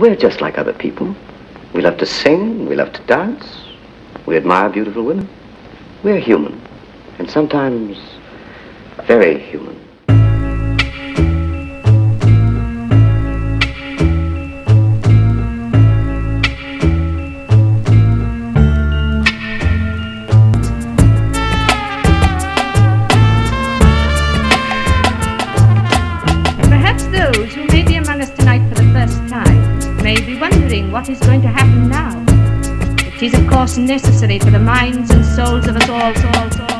We're just like other people. We love to sing, we love to dance, we admire beautiful women. We're human, and sometimes very human. Perhaps those who may be among us tonight for the first time may be wondering what is going to happen now. It is, of course, necessary for the minds and souls of us all.